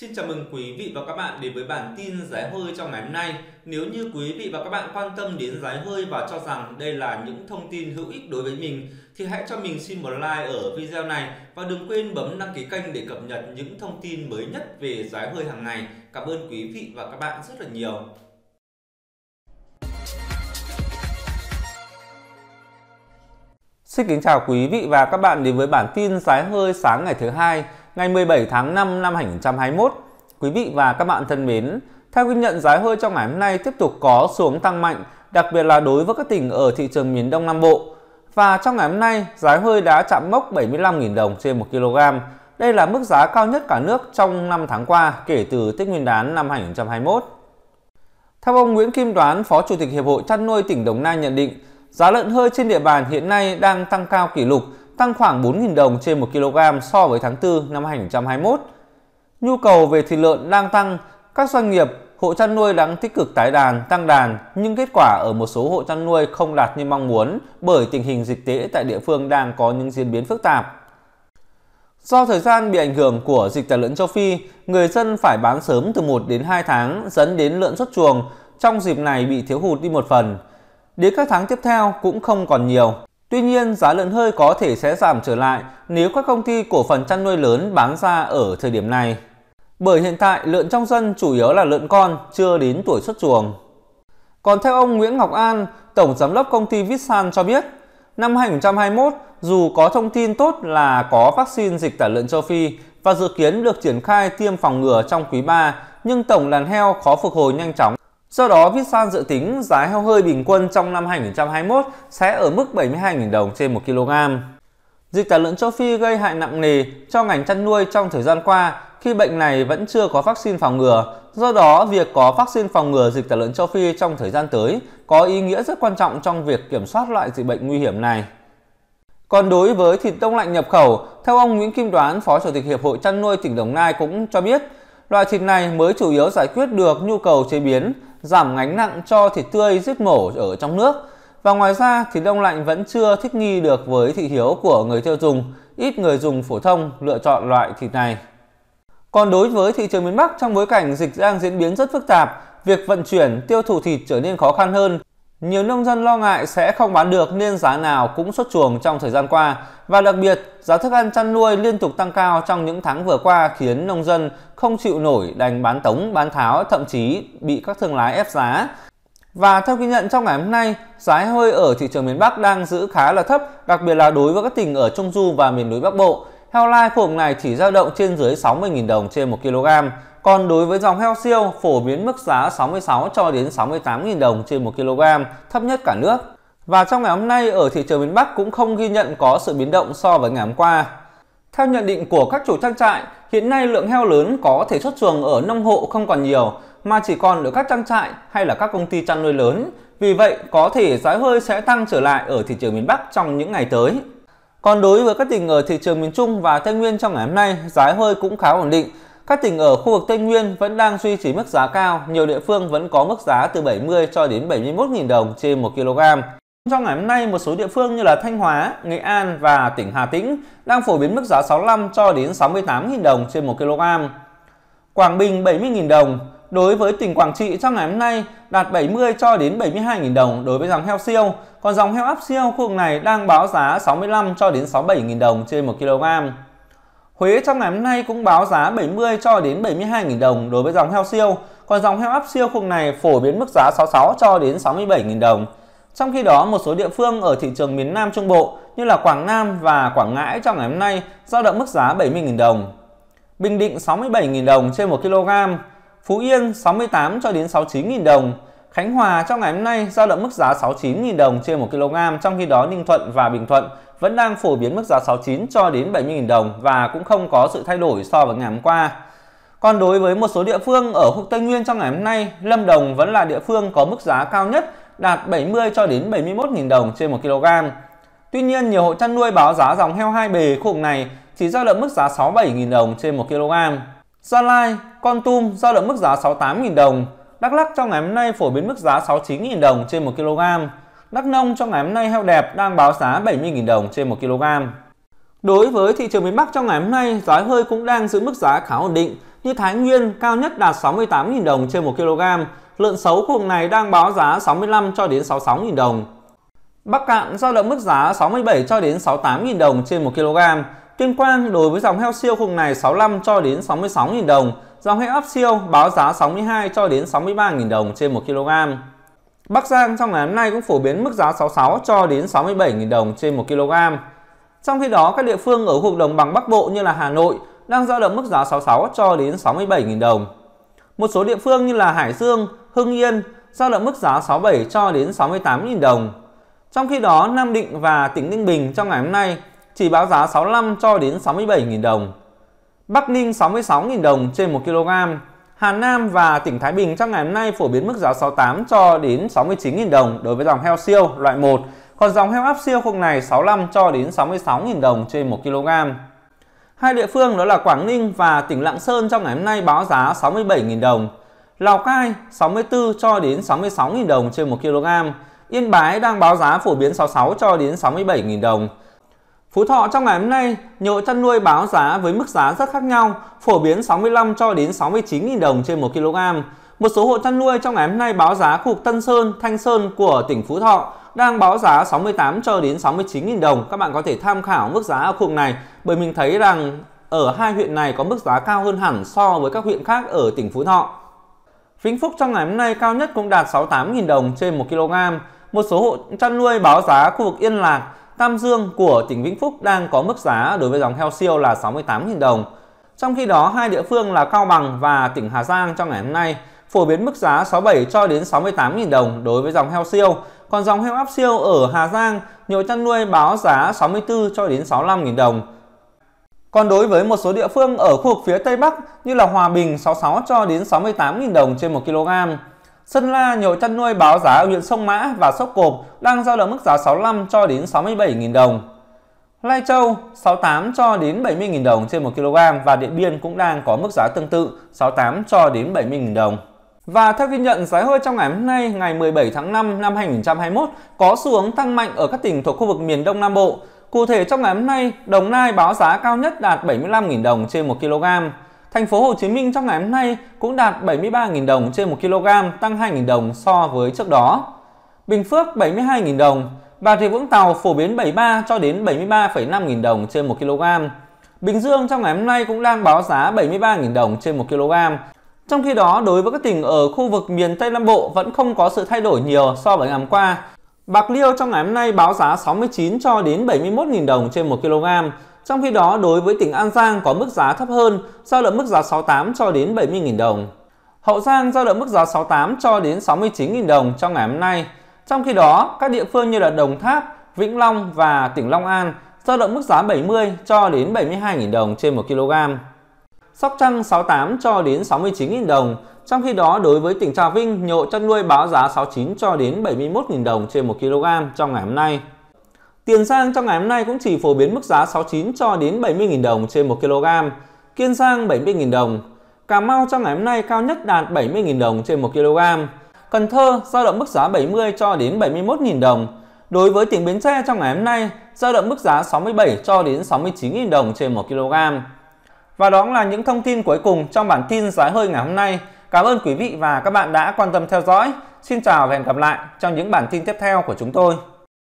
Xin chào mừng quý vị và các bạn đến với bản tin giá hơi trong ngày hôm nay. Nếu như quý vị và các bạn quan tâm đến giá hơi và cho rằng đây là những thông tin hữu ích đối với mình thì hãy cho mình xin một like ở video này và đừng quên bấm đăng ký kênh để cập nhật những thông tin mới nhất về giá hơi hàng ngày. Cảm ơn quý vị và các bạn rất là nhiều. Xin kính chào quý vị và các bạn đến với bản tin giá hơi sáng ngày thứ hai, ngày 17 tháng 5 năm 2021. Quý vị và các bạn thân mến, theo ghi nhận giá hơi trong ngày hôm nay tiếp tục có xuống tăng mạnh, đặc biệt là đối với các tỉnh ở thị trường miền Đông Nam Bộ. Và trong ngày hôm nay, giá hơi đã chạm mốc 75.000 đồng trên 1 kg. Đây là mức giá cao nhất cả nước trong 5 tháng qua kể từ Tết Nguyên đán năm 2021. Theo ông Nguyễn Kim Đoán, Phó Chủ tịch Hiệp hội Chăn nuôi tỉnh Đồng Nai nhận định, giá lợn hơi trên địa bàn hiện nay đang tăng cao kỷ lục, tăng khoảng 4.000 đồng trên 1 kg so với tháng 4 năm 2021. Nhu cầu về thịt lợn đang tăng, các doanh nghiệp, hộ chăn nuôi đang tích cực tái đàn, tăng đàn, nhưng kết quả ở một số hộ chăn nuôi không đạt như mong muốn bởi tình hình dịch tễ tại địa phương đang có những diễn biến phức tạp. Do thời gian bị ảnh hưởng của dịch tả lợn châu Phi, người dân phải bán sớm từ 1 đến 2 tháng dẫn đến lợn xuất chuồng trong dịp này bị thiếu hụt đi một phần. Đến các tháng tiếp theo cũng không còn nhiều. Tuy nhiên, giá lợn hơi có thể sẽ giảm trở lại nếu các công ty cổ phần chăn nuôi lớn bán ra ở thời điểm này. Bởi hiện tại, lợn trong dân chủ yếu là lợn con, chưa đến tuổi xuất chuồng. Còn theo ông Nguyễn Ngọc An, Tổng Giám đốc công ty Vissan cho biết, năm 2021, dù có thông tin tốt là có vaccine dịch tả lợn châu Phi và dự kiến được triển khai tiêm phòng ngừa trong quý 3, nhưng tổng đàn heo khó phục hồi nhanh chóng. Do đó, Vissan dự tính giá heo hơi bình quân trong năm 2021 sẽ ở mức 72.000 đồng trên 1 kg. Dịch tả lợn châu Phi gây hại nặng nề cho ngành chăn nuôi trong thời gian qua khi bệnh này vẫn chưa có vaccine phòng ngừa. Do đó, việc có vaccine phòng ngừa dịch tả lợn châu Phi trong thời gian tới có ý nghĩa rất quan trọng trong việc kiểm soát loại dịch bệnh nguy hiểm này. Còn đối với thịt đông lạnh nhập khẩu, theo ông Nguyễn Kim Đoán, Phó Chủ tịch Hiệp hội Chăn nuôi tỉnh Đồng Nai cũng cho biết, loại thịt này mới chủ yếu giải quyết được nhu cầu chế biến, giảm gánh nặng cho thịt tươi giết mổ ở trong nước. Và ngoài ra, thịt đông lạnh vẫn chưa thích nghi được với thị hiếu của người tiêu dùng, ít người dùng phổ thông lựa chọn loại thịt này. Còn đối với thị trường miền Bắc, trong bối cảnh dịch đang diễn biến rất phức tạp, việc vận chuyển, tiêu thụ thịt trở nên khó khăn hơn. Nhiều nông dân lo ngại sẽ không bán được nên giá nào cũng xuất chuồng trong thời gian qua. Và đặc biệt, giá thức ăn chăn nuôi liên tục tăng cao trong những tháng vừa qua khiến nông dân không chịu nổi đành bán tống, bán tháo, thậm chí bị các thương lái ép giá. Và theo ghi nhận trong ngày hôm nay, giá hơi ở thị trường miền Bắc đang giữ khá là thấp, đặc biệt là đối với các tỉnh ở Trung Du và miền núi Bắc Bộ. Heo lai khu vực này chỉ dao động trên dưới 60.000 đồng trên 1 kg. Còn đối với dòng heo siêu, phổ biến mức giá 66 cho đến 68.000 đồng trên 1 kg, thấp nhất cả nước. Và trong ngày hôm nay, ở thị trường miền Bắc cũng không ghi nhận có sự biến động so với ngày hôm qua. Theo nhận định của các chủ trang trại, hiện nay lượng heo lớn có thể xuất chuồng ở nông hộ không còn nhiều, mà chỉ còn ở các trang trại hay là các công ty chăn nuôi lớn. Vì vậy, có thể giá hơi sẽ tăng trở lại ở thị trường miền Bắc trong những ngày tới. Còn đối với các tỉnh ở thị trường miền Trung và Tây Nguyên trong ngày hôm nay, giá hơi cũng khá ổn định. Các tỉnh ở khu vực Tây Nguyên vẫn đang duy trì mức giá cao, nhiều địa phương vẫn có mức giá từ 70 cho đến 71.000 đồng trên 1 kg. Trong ngày hôm nay, một số địa phương như là Thanh Hóa, Nghệ An và tỉnh Hà Tĩnh đang phổ biến mức giá 65 cho đến 68.000 đồng trên 1 kg. Quảng Bình 70.000 đồng. Đối với tỉnh Quảng Trị trong ngày hôm nay đạt 70 cho đến 72.000 đồng đối với dòng heo siêu, còn dòng heo áp siêu khu vực này đang báo giá 65 cho đến 67.000 đồng trên 1 kg. Huế trong ngày hôm nay cũng báo giá 70 cho đến 72.000 đồng đối với dòng heo siêu, còn dòng heo áp siêu khu vực này phổ biến mức giá 66 cho đến 67.000 đồng. Trong khi đó, một số địa phương ở thị trường miền Nam Trung Bộ như là Quảng Nam và Quảng Ngãi trong ngày hôm nay dao động mức giá 70.000 đồng. Bình Định 67.000 đồng trên 1 kg. Phú Yên 68 cho đến 69.000 đồng. Khánh Hòa trong ngày hôm nay dao động mức giá 69.000 đồng trên 1 kg, trong khi đó Ninh Thuận và Bình Thuận vẫn đang phổ biến mức giá 69 cho đến 70.000 đồng và cũng không có sự thay đổi so với ngày hôm qua. Còn đối với một số địa phương ở khu vực Tây Nguyên trong ngày hôm nay, Lâm Đồng vẫn là địa phương có mức giá cao nhất đạt 70 cho đến 71.000 đồng trên 1 kg. Tuy nhiên, nhiều hộ chăn nuôi báo giá dòng heo hai bề khu vực này chỉ dao động mức giá 67.000 đồng trên 1 kg. Gia Lai, Kon Tum dao động mức giá 68.000 đồng. Đắk Lắk trong ngày hôm nay phổ biến mức giá 69.000 đồng trên 1 kg. Đắk Nông trong ngày hôm nay heo đẹp đang báo giá 70.000 đồng trên 1 kg. Đối với thị trường miền Bắc trong ngày hôm nay, giá hơi cũng đang giữ mức giá khá ổn định. như Thái Nguyên cao nhất đạt 68.000 đồng trên 1 kg, lợn xấu khu vực này đang báo giá 65 cho đến 66.000 đồng. Bắc Cạn dao động mức giá 67 cho đến 68.000 đồng trên 1 kg. Tuyên Quang đối với dòng heo siêu khu vực này 65 cho đến 66.000 đồng, dòng heo ấp siêu báo giá 62 cho đến 63.000 đồng trên 1 kg. Bắc Giang trong ngày hôm nay cũng phổ biến mức giá 66 cho đến 67.000 đồng trên 1 kg. Trong khi đó, các địa phương ở khu vực đồng bằng Bắc Bộ như là Hà Nội đang dao động mức giá 66 cho đến 67.000 đồng. Một số địa phương như là Hải Dương, Hưng Yên dao động mức giá 67 cho đến 68.000 đồng. Trong khi đó, Nam Định và tỉnh Ninh Bình trong ngày hôm nay chỉ báo giá 65 cho đến 67.000 đồng. Bắc Ninh 66.000 đồng trên 1 kg. Hà Nam và tỉnh Thái Bình trong ngày hôm nay phổ biến mức giá 68 cho đến 69.000 đồng đối với dòng heo siêu loại 1, còn dòng heo áp siêu khung này 65 cho đến 66.000 đồng trên 1 kg. Hai địa phương đó là Quảng Ninh và tỉnh Lạng Sơn trong ngày hôm nay báo giá 67.000 đồng. Lào Cai 64 cho đến 66.000 đồng trên 1 kg. Yên Bái đang báo giá phổ biến 66 cho đến 67.000 đồng. Phú Thọ trong ngày hôm nay, nhiều chăn nuôi báo giá với mức giá rất khác nhau, phổ biến 65 cho đến 69.000 đồng trên 1 kg. Một số hộ chăn nuôi trong ngày hôm nay báo giá khu vực Tân Sơn, Thanh Sơn của tỉnh Phú Thọ đang báo giá 68 cho đến 69.000 đồng. Các bạn có thể tham khảo mức giá ở khu vực này bởi mình thấy rằng ở hai huyện này có mức giá cao hơn hẳn so với các huyện khác ở tỉnh Phú Thọ. Vĩnh Phúc trong ngày hôm nay cao nhất cũng đạt 68.000 đồng trên 1 kg. Một số hộ chăn nuôi báo giá khu vực Yên Lạc, Tam Dương của tỉnh Vĩnh Phúc đang có mức giá đối với dòng heo siêu là 68.000 đồng. Trong khi đó, hai địa phương là Cao Bằng và tỉnh Hà Giang trong ngày hôm nay phổ biến mức giá 67 cho đến 68.000 đồng đối với dòng heo siêu. Còn dòng heo áp siêu ở Hà Giang, nhiều chăn nuôi báo giá 64 cho đến 65.000 đồng. Còn đối với một số địa phương ở khu vực phía Tây Bắc như là Hòa Bình 66 cho đến 68.000 đồng trên 1 kg. Sơn La, nhiều chăn nuôi báo giá ở huyện Sông Mã và Sóc Cộp đang dao động mức giá 65 cho đến 67.000 đồng. Lai Châu 68 cho đến 70.000 đồng trên 1 kg và Điện Biên cũng đang có mức giá tương tự 68 cho đến 70.000 đồng. Và theo ghi nhận, giá hơi trong ngày hôm nay, ngày 17 tháng 5 năm 2021 có xu hướng tăng mạnh ở các tỉnh thuộc khu vực miền Đông Nam Bộ. Cụ thể trong ngày hôm nay, Đồng Nai báo giá cao nhất đạt 75.000 đồng trên 1 kg. Thành phố Hồ Chí Minh trong ngày hôm nay cũng đạt 73.000 đồng trên 1 kg, tăng 2.000 đồng so với trước đó. Bình Phước 72.000 đồng, Bà Rịa Vũng Tàu phổ biến 73 cho đến 73,5.000 đồng trên 1 kg. Bình Dương trong ngày hôm nay cũng đang báo giá 73.000 đồng trên 1 kg. Trong khi đó, đối với các tỉnh ở khu vực miền Tây Nam Bộ vẫn không có sự thay đổi nhiều so với ngày hôm qua. Bạc Liêu trong ngày hôm nay báo giá 69 cho đến 71.000 đồng trên 1 kg. Trong khi đó, đối với tỉnh An Giang có mức giá thấp hơn, dao động mức giá 68 cho đến 70.000 đồng. Hậu Giang dao động mức giá 68 cho đến 69.000 đồng trong ngày hôm nay. Trong khi đó, các địa phương như là Đồng Tháp, Vĩnh Long và tỉnh Long An dao động mức giá 70 cho đến 72.000 đồng trên 1 kg. Sóc Trăng 68 cho đến 69.000 đồng. Trong khi đó, đối với tỉnh Trà Vinh, nhiều chăn nuôi báo giá 69 cho đến 71.000 đồng trên 1 kg trong ngày hôm nay. Tiền Giang trong ngày hôm nay cũng chỉ phổ biến mức giá 69 cho đến 70.000 đồng trên 1 kg. Kiên Giang 70.000 đồng. Cà Mau trong ngày hôm nay cao nhất đạt 70.000 đồng trên 1 kg. Cần Thơ dao động mức giá 70 cho đến 71.000 đồng. Đối với tỉnh Bến Tre trong ngày hôm nay dao động mức giá 67 cho đến 69.000 đồng trên 1 kg. Và đó là những thông tin cuối cùng trong bản tin giá hơi ngày hôm nay. Cảm ơn quý vị và các bạn đã quan tâm theo dõi. Xin chào và hẹn gặp lại trong những bản tin tiếp theo của chúng tôi.